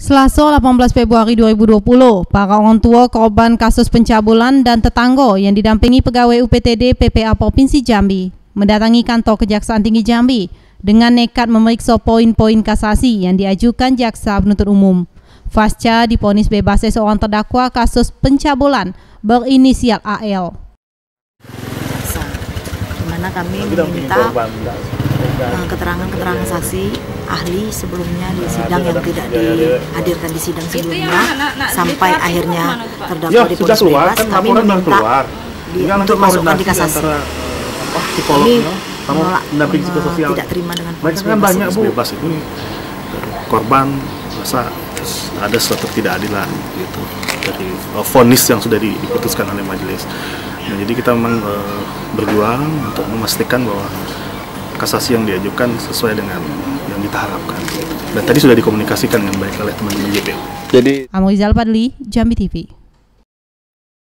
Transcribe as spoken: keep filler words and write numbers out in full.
Selasa delapan belas Februari dua ribu dua puluh, para orang tua korban kasus pencabulan dan tetangga yang didampingi pegawai U P T D P P A Provinsi Jambi mendatangi kantor Kejaksaan Tinggi Jambi dengan nekat memeriksa poin-poin kasasi yang diajukan jaksa penuntut umum. Fasca diponis bebas seorang terdakwa kasus pencabulan berinisial A L. Dimana kami meminta keterangan-keterangan saksi ahli sebelumnya di sidang yang tidak dihadirkan di sidang sebelumnya sampai akhirnya terdakwa diponis bebas, kami minta untuk masukkan di kasasi. Kami menolak, tidak terima dengan ponis bebas itu. Korban merasa ada suatu ketidakadilan gitu dari vonis yang sudah diputuskan oleh majelis. Nah, jadi kita memang e, berjuang untuk memastikan bahwa kasasi yang diajukan sesuai dengan yang kita harapkan. Dan tadi sudah dikomunikasikan dengan baik oleh teman-teman J P O. Jadi Amoizal Fadli, Jambi T V.